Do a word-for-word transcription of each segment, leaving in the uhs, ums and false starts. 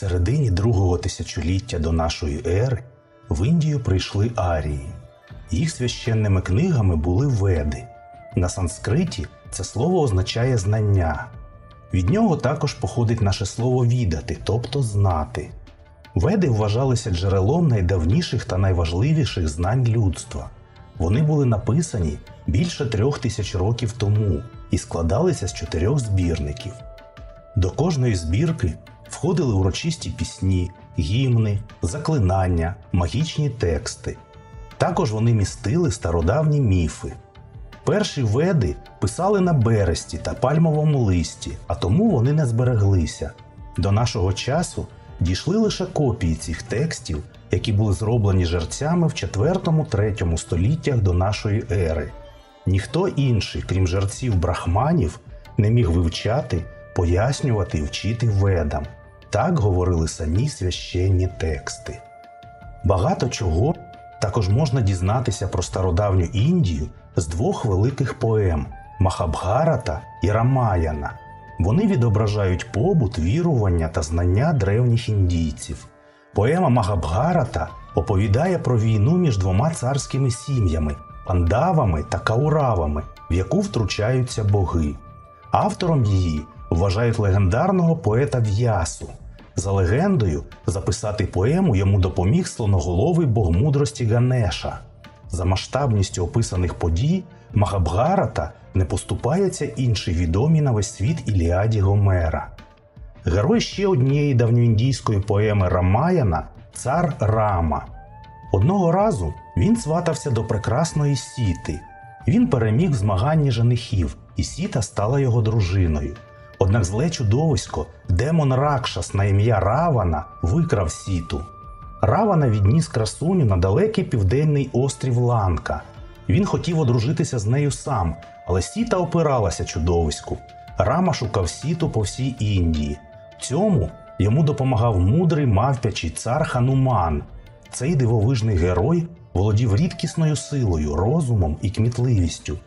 середині другого тисячоліття до нашої ери в Індію прийшли арії. Їх священними книгами були Веди. На санскриті це слово означає «знання». Від нього також походить наше слово «відати», тобто «знати». Веди вважалися джерелом найдавніших та найважливіших знань людства. Вони були написані більше трьох тисяч років тому і складалися з чотирьох збірників. До кожної збірки входили урочисті пісні, гімни, заклинання, магічні тексти. Також вони містили стародавні міфи. Перші веди писали на бересті та пальмовому листі, а тому вони не збереглися. До нашого часу дійшли лише копії цих текстів, які були зроблені жерцями в четвертому-третьому століттях до нашої ери. Ніхто інший, крім жерців-брахманів, не міг вивчати, пояснювати і вчити ведам. Так говорили самі священні тексти. Багато чого також можна дізнатися про стародавню Індію з двох великих поем – Махабхарата і Рамаяна. Вони відображають побут, вірування та знання древніх індійців. Поема Махабхарата оповідає про війну між двома царськими сім'ями – пандавами та кауравами, в яку втручаються боги. Автором її вважають легендарного поета В'ясу. За легендою, записати поему йому допоміг слоноголовий бог мудрості Ганеша. За масштабністю описаних подій Махабхарата не поступається іншій відомій на весь світ Іліаді Гомера. Герой ще однієї давньоіндійської поеми Рамаяна – цар Рама. Одного разу він сватався до прекрасної Сіти. Він переміг в змаганні женихів, і Сіта стала його дружиною. Однак зле чудовисько, демон Ракшас на ім'я Равана, викрав Сіту. Равана відніс красуню на далекий південний острів Ланка. Він хотів одружитися з нею сам, але Сіта опиралася чудовиську. Рама шукав Сіту по всій Індії. В цьому йому допомагав мудрий мавпячий цар Хануман. Цей дивовижний герой володів рідкісною силою, розумом і кмітливістю.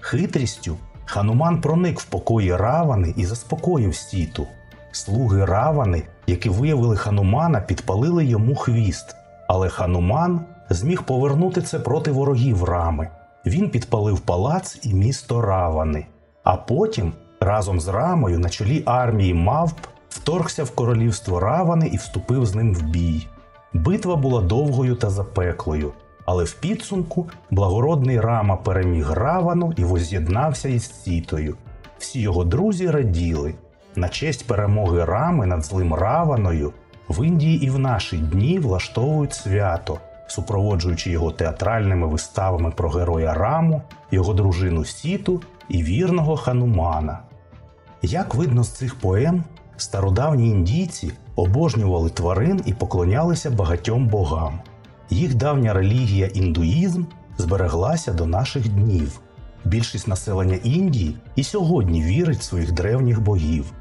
Хитрістю Хануман проник в покої Равани і заспокоїв Сіту. Слуги Равани, які виявили Ханумана, підпалили йому хвіст. Але Хануман зміг повернути це проти ворогів Рами. Він підпалив палац і місто Равани. А потім, разом з Рамою, на чолі армії мавп, вторгся в королівство Равани і вступив з ним в бій. Битва була довгою та запеклою. Але в підсумку благородний Рама переміг Равану і воз'єднався із Сітою. Всі його друзі раділи. На честь перемоги Рами над злим Раваною в Індії і в наші дні влаштовують свято, супроводжуючи його театральними виставами про героя Раму, його дружину Сіту і вірного Ханумана. Як видно з цих поем, стародавні індійці обожнювали тварин і поклонялися багатьом богам. Їх давня релігія індуїзм збереглася до наших днів. Більшість населення Індії і сьогодні вірить в своїх древніх богів.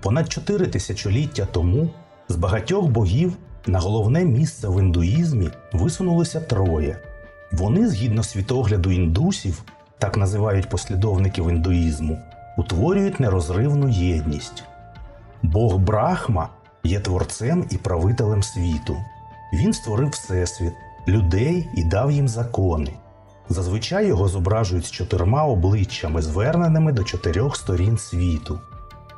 Понад чотири тисячоліття тому з багатьох богів на головне місце в індуїзмі висунулися троє. Вони, згідно світогляду індусів, так називають послідовників індуїзму, утворюють нерозривну єдність. Бог Брахма є творцем і правителем світу. Він створив Всесвіт, людей і дав їм закони. Зазвичай його зображують з чотирма обличчями, зверненими до чотирьох сторін світу.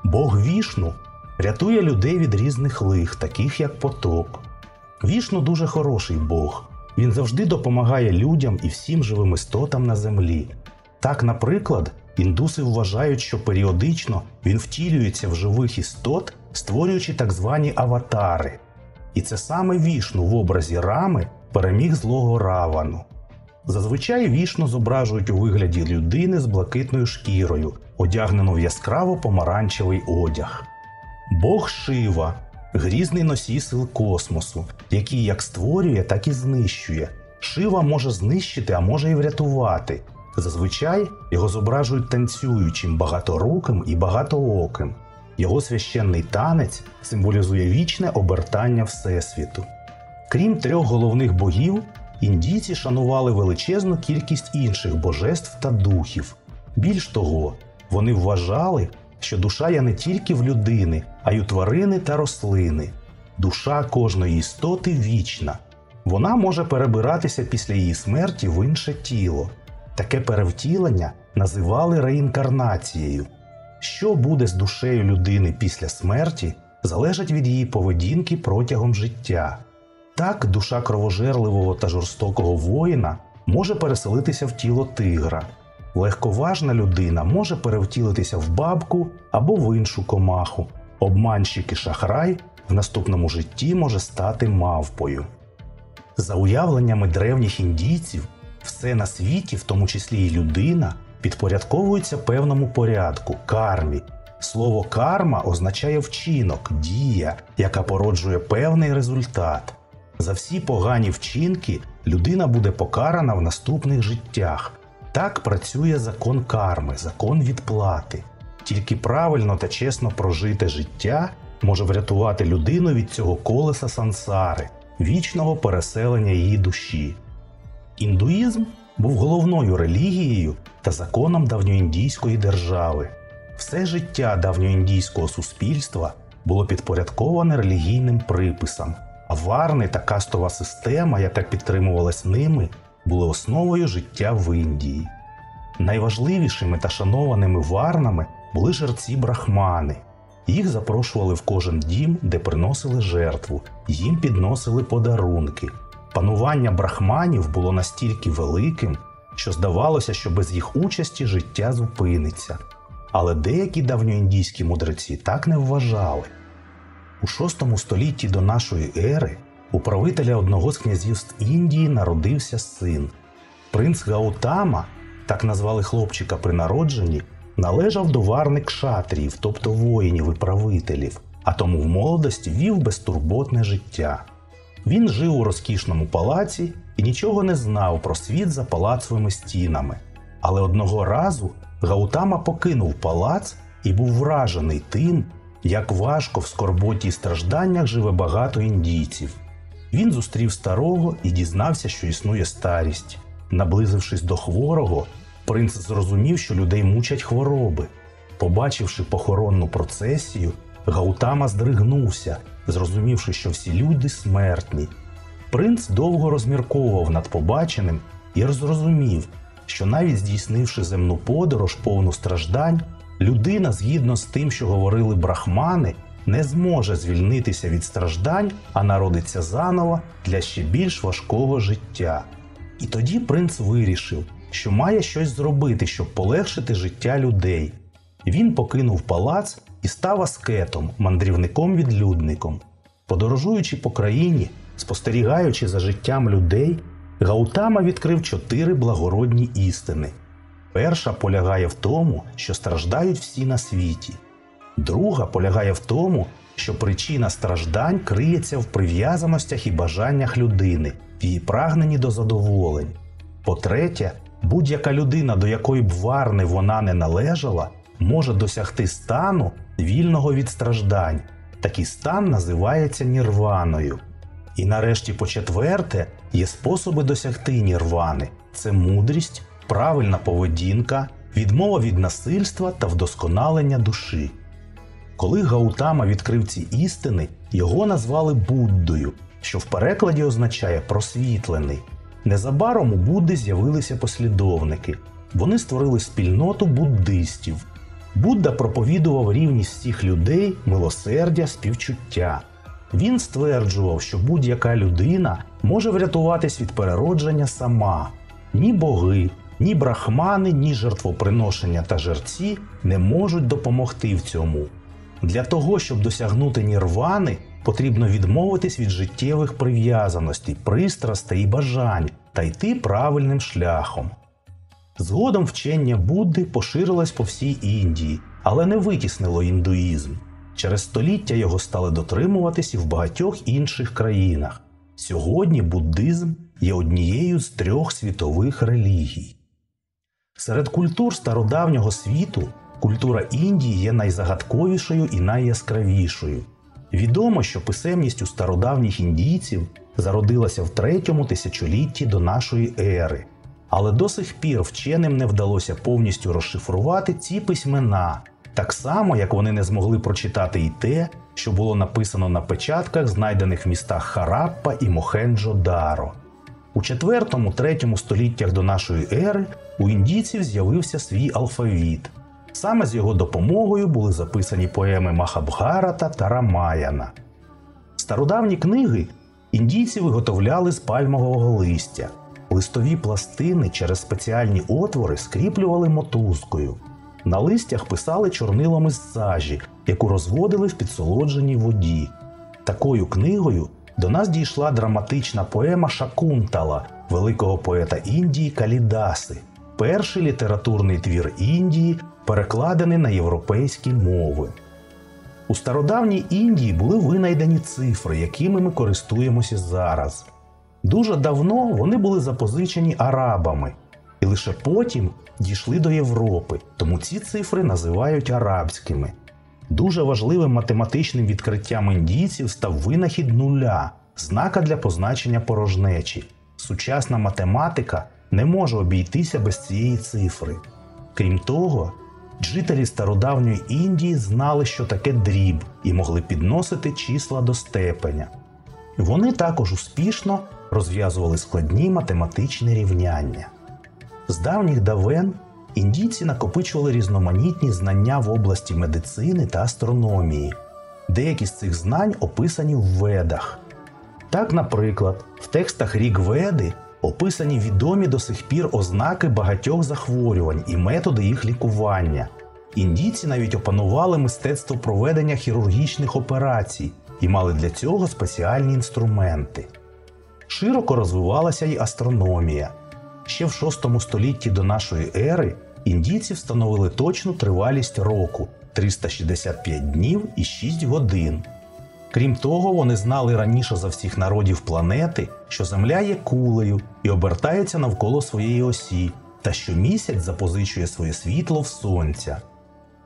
Бог Вішну рятує людей від різних лих, таких як потоп. Вішну дуже хороший Бог. Він завжди допомагає людям і всім живим істотам на землі. Так, наприклад, індуси вважають, що періодично він втілюється в живих істот, створюючи так звані аватари. І це саме Вішну в образі Рами переміг злого Равану. Зазвичай Вішну зображують у вигляді людини з блакитною шкірою, одягнену в яскраво-помаранчевий одяг. Бог Шива – грізний носій сил космосу, який як створює, так і знищує. Шива може знищити, а може і врятувати. Зазвичай його зображують танцюючим, багаторуким і багатооким. Його священний танець символізує вічне обертання Всесвіту. Крім трьох головних богів, індійці шанували величезну кількість інших божеств та духів. Більш того, вони вважали, що душа є не тільки в людини, а й у тварини та рослини. Душа кожної істоти вічна. Вона може перебиратися після її смерті в інше тіло. Таке перевтілення називали реінкарнацією. Що буде з душею людини після смерті, залежить від її поведінки протягом життя. Так, душа кровожерливого та жорстокого воїна може переселитися в тіло тигра. Легковажна людина може перевтілитися в бабку або в іншу комаху. Обманщик і шахрай в наступному житті може стати мавпою. За уявленнями древніх індійців, все на світі, в тому числі і людина, підпорядковується певному порядку – кармі. Слово «карма» означає вчинок, дія, яка породжує певний результат. За всі погані вчинки людина буде покарана в наступних життях. Так працює закон карми, закон відплати. Тільки правильно та чесно прожите життя може врятувати людину від цього колеса сансари, вічного переселення її душі. Індуїзм був головною релігією та законом давньоіндійської держави. Все життя давньоіндійського суспільства було підпорядковане релігійним приписам, а варни та кастова система, яка підтримувалась ними, були основою життя в Індії. Найважливішими та шанованими варнами були жерці-брахмани. Їх запрошували в кожен дім, де приносили жертву, їм підносили подарунки. Панування брахманів було настільки великим, що здавалося, що без їх участі життя зупиниться. Але деякі давньоіндійські мудреці так не вважали. У шостому столітті до нашої ери у правителя одного з князівств Індії народився син. Принц Гаутама, так назвали хлопчика при народженні, належав до варни кшатріїв, тобто воїнів і правителів, а тому в молодості вів безтурботне життя. Він жив у розкішному палаці і нічого не знав про світ за палацовими стінами. Але одного разу Гаутама покинув палац і був вражений тим, як важко в скорботі і стражданнях живе багато індійців. Він зустрів старого і дізнався, що існує старість. Наблизившись до хворого, принц зрозумів, що людей мучать хвороби. Побачивши похоронну процесію, Гаутама здригнувся, зрозумівши, що всі люди смертні. Принц довго розмірковував над побаченим і зрозумів, що навіть здійснивши земну подорож, повну страждань, людина, згідно з тим, що говорили брахмани, не зможе звільнитися від страждань, а народиться заново для ще більш важкого життя. І тоді принц вирішив, що має щось зробити, щоб полегшити життя людей. Він покинув палац і став аскетом, мандрівником-відлюдником. Подорожуючи по країні, спостерігаючи за життям людей, Гаутама відкрив чотири благородні істини. Перша полягає в тому, що страждають всі на світі. Друга полягає в тому, що причина страждань криється в прив'язаностях і бажаннях людини, в її прагненні до задоволень. По-третє, будь-яка людина, до якої б варни вона не належала, може досягти стану, вільного від страждань. Такий стан називається нірваною. І нарешті, по-четверте, є способи досягти нірвани. Це мудрість, правильна поведінка, відмова від насильства та вдосконалення душі. Коли Гаутама відкрив ці істини, його назвали Буддою, що в перекладі означає «просвітлений». Незабаром у Будди з'явилися послідовники. Вони створили спільноту буддистів. Будда проповідував рівність всіх людей, милосердя, співчуття. Він стверджував, що будь-яка людина може врятуватись від переродження сама. Ні боги, ні брахмани, ні жертвоприношення та жерці не можуть допомогти в цьому. Для того, щоб досягнути нірвани, потрібно відмовитись від життєвих прив'язаностей, пристрастей і бажань та йти правильним шляхом. Згодом вчення Будди поширилось по всій Індії, але не витіснило індуїзм. Через століття його стали дотримуватись і в багатьох інших країнах. Сьогодні буддизм є однією з трьох світових релігій. Серед культур стародавнього світу культура Індії є найзагадковішою і найяскравішою. Відомо, що писемність у стародавніх індійців зародилася в третьому тисячолітті до нашої ери. Але до сих пір вченим не вдалося повністю розшифрувати ці письмена, Так само, як вони не змогли прочитати і те, що було написано на печатках, знайдених в містах Хараппа і Мохенджо-Даро. У четвертому-третьому століттях до нашої ери у індійців з'явився свій алфавіт. Саме з його допомогою були записані поеми Махабхарата та Рамаяна. Стародавні книги індійці виготовляли з пальмового листя. Листові пластини через спеціальні отвори скріплювали мотузкою. На листях писали чорнилом із сажі, яку розводили в підсолодженій воді. Такою книгою до нас дійшла драматична поема Шакунтала, великого поета Індії Калідаси, перший літературний твір Індії, перекладений на європейські мови. У стародавній Індії були винайдені цифри, якими ми користуємося зараз. Дуже давно вони були запозичені арабами, і лише потім дійшли до Європи, тому ці цифри називають арабськими. Дуже важливим математичним відкриттям індійців став винахід нуля – знака для позначення порожнечі. Сучасна математика не може обійтися без цієї цифри. Крім того, жителі стародавньої Індії знали, що таке дріб, і могли підносити числа до степеня. Вони також успішно розв'язували складні математичні рівняння. З давніх давен індійці накопичували різноманітні знання в області медицини та астрономії. Деякі з цих знань описані в Ведах. Так, наприклад, в текстах Ріг-Веди описані відомі до сих пір ознаки багатьох захворювань і методи їх лікування. Індійці навіть опанували мистецтво проведення хірургічних операцій і мали для цього спеціальні інструменти. Широко розвивалася й астрономія. Ще в шостому столітті до нашої ери індійці встановили точну тривалість року – триста шістдесят п'ять днів і шість годин. Крім того, вони знали раніше за всіх народів планети, що Земля є кулею і обертається навколо своєї осі, та що місяць запозичує своє світло в сонця.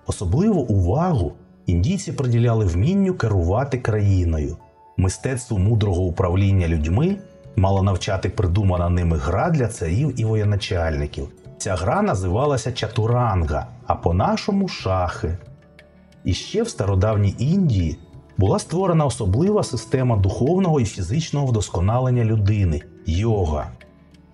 Особливу увагу індійці приділяли вмінню керувати країною. Мистецтву мудрого управління людьми мала навчати придумана ними гра для царів і воєначальників. Ця гра називалася Чатуранга, а по-нашому – шахи. І ще в стародавній Індії була створена особлива система духовного і фізичного вдосконалення людини – йога.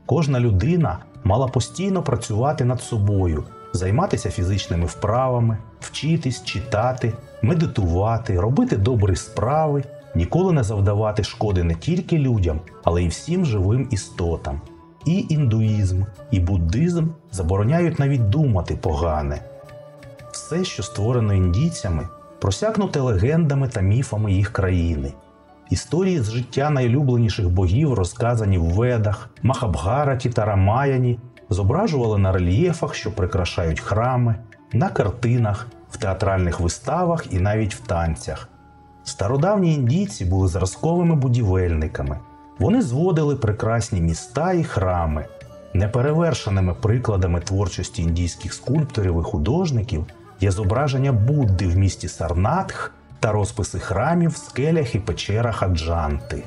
Кожна людина мала постійно працювати над собою, займатися фізичними вправами, вчитись, читати, медитувати, робити добрі справи, ніколи не завдавати шкоди не тільки людям, але й всім живим істотам. І індуїзм, і буддизм забороняють навіть думати погане. Все, що створено індійцями, просякнуте легендами та міфами їх країни. Історії з життя найлюбленіших богів, розказані в Ведах, Махабхараті та Рамаяні, зображували на рельєфах, що прикрашають храми, на картинах, в театральних виставах і навіть в танцях. Стародавні індійці були зразковими будівельниками. Вони зводили прекрасні міста і храми. Неперевершеними прикладами творчості індійських скульпторів і художників є зображення Будди в місті Сарнатх та розписи храмів в скелях і печерах Аджанти.